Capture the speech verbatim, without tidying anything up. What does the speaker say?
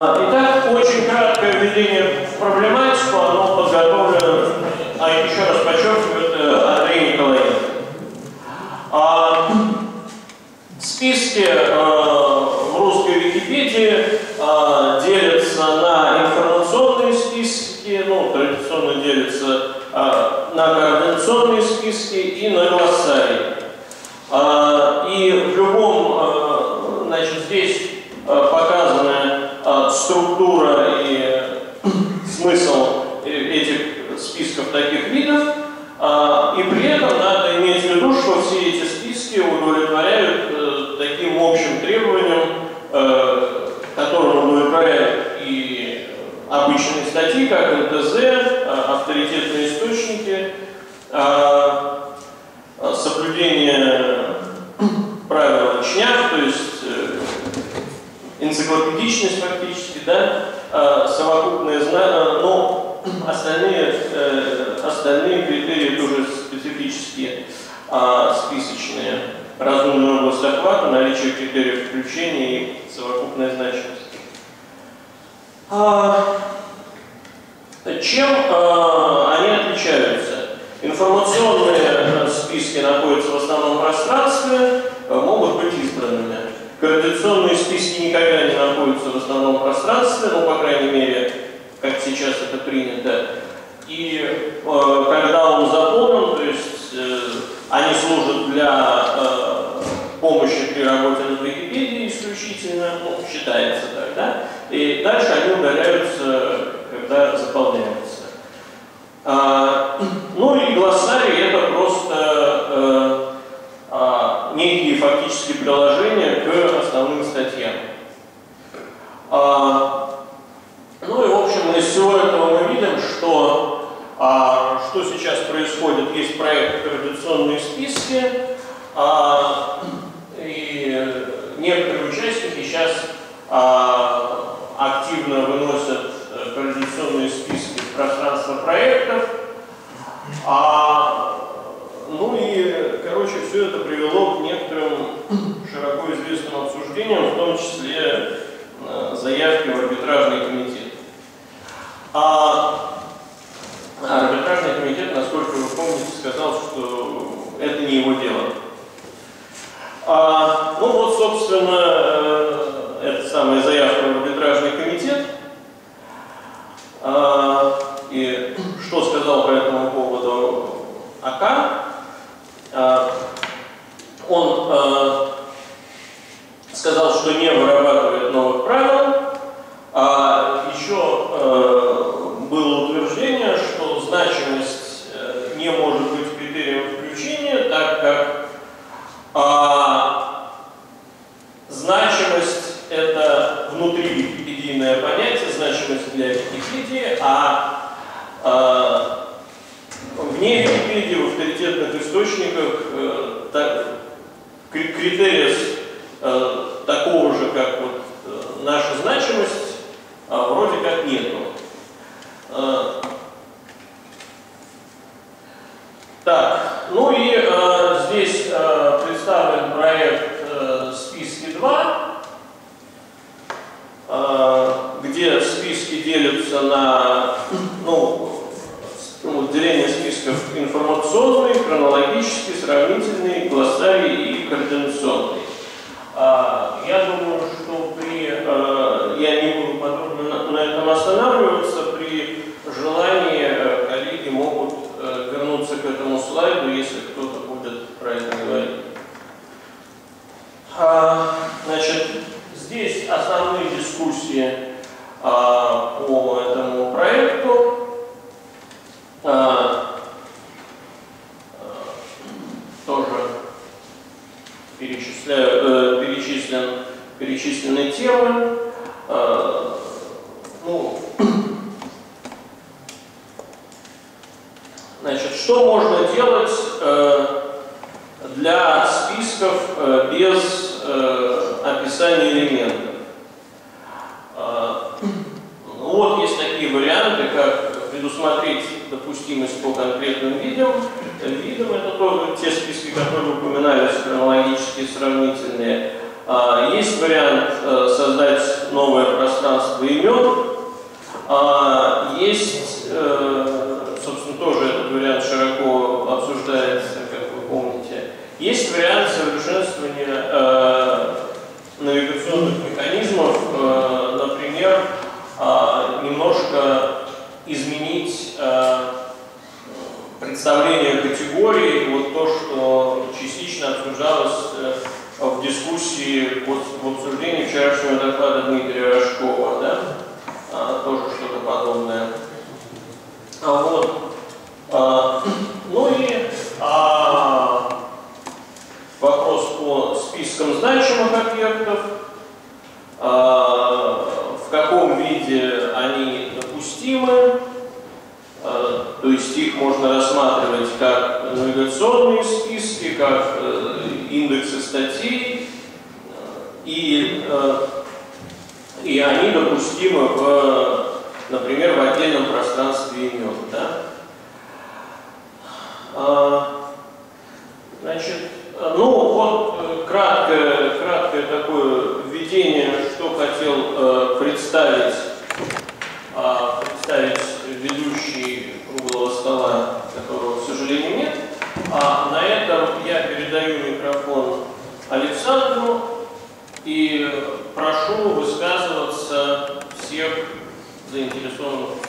Итак, очень краткое введение в проблематику, оно подготовлено, а еще раз подчеркивает Андрей Николаев. А, в списке а, в русской Википедии а, делятся на информационные списки, ну, традиционно делятся а, на координационные списки и на глоссарии. А, и в любом, а, значит, здесь показаны структура и смысл этих списков таких видов, и при этом надо иметь в виду, что все эти списки удовлетворяют таким общим требованиям, которым удовлетворяют и обычные статьи, как эн тэ зэ, авторитетные источники, соблюдение правил чняв, то есть энциклопедичность фактически, да, совокупные знания, но остальные, остальные критерии тоже специфические, списочные. Разумная область охвата, наличие критериев включения и совокупная значимость. Чем они отличаются? Информационные списки находятся в основном пространстве, могут быть избранными. Координационные списки никогда не находятся в основном пространстве, но, по крайней мере, как сейчас это принято. И э, когда он заполнен, то есть э, они служат для э, помощи при работе над Википедией исключительно, ну, считается так, да? И дальше они удаляются, когда заполняются. А, ну и глоссарий — это просто э, а, некие фактические приложения к основным статьям. А, ну и в общем из всего этого мы видим, что, а, что сейчас происходит. Есть проект «Координационные списки», а, и некоторые участники сейчас а, активно выносят координационные списки в пространство проектов. А, Ну и, короче, все это привело к некоторым широко известным обсуждениям, в том числе заявки в арбитражный комитет. А арбитражный комитет, насколько вы помните, сказал, что это не его дело. А, ну вот, собственно, это самая заявка в арбитражный комитет. А, и что сказал по этому поводу АК? Он э, сказал, что не вырабатывает новых правил. А еще э, было утверждение, что значимость э, не может быть критерием включения, так как э, значимость — это внутри википедийное понятие, значимость для Википедии, а э, вне Википедии, в авторитетных источниках, э, так, критерия э, такого же, как вот, э, наша значимость, э, вроде как нету. Э, так, ну и э, здесь э, представлен проект э, «Списки два», э, где списки делятся на, ну, деление списков информационный, хронологический, сравнительный, глоссарий и координационный. А, я думаю, что при, а, я не буду подробно на этом останавливаться, при желании коллеги могут а, вернуться к этому слайду, если кто-то будет про это говорить. А, значит, здесь основные дискуссии а, по этому проекту. А, тоже перечисляю, э, перечислен, перечислены темы. А, ну, значит, что можно делать э, для списков э, без э, описания элементов? А, ну, вот есть такие варианты, как предусмотреть допустимость по конкретным видам. Видам — это тоже те списки, которые упоминались, хронологические, сравнительные. Есть вариант создать новое пространство имен. А есть, собственно, тоже этот вариант широко обсуждается, как вы помните. Есть вариант совершенствования навигационных механизмов, например, немножко изменить представление категории, вот то, что частично обсуждалось в дискуссии в обсуждении вчерашнего доклада Дмитрия Рожкова, да? а, тоже что-то подобное. А, вот. а, ну и а, вопрос по спискам значимых объектов, а, в каком виде они допустимы. То есть их можно рассматривать как навигационные списки, как индексы статей, и, и они допустимы, в, например, в отдельном пространстве имен. Да? Значит, ну вот краткое, краткое такое введение, что хотел представить, представить ведущий круглого стола, которого, к сожалению, нет. А на этом я передаю микрофон Александру и прошу высказываться всех заинтересованных.